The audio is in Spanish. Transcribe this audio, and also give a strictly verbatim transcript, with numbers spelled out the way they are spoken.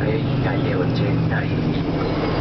Rey Calle ochenta y cinco.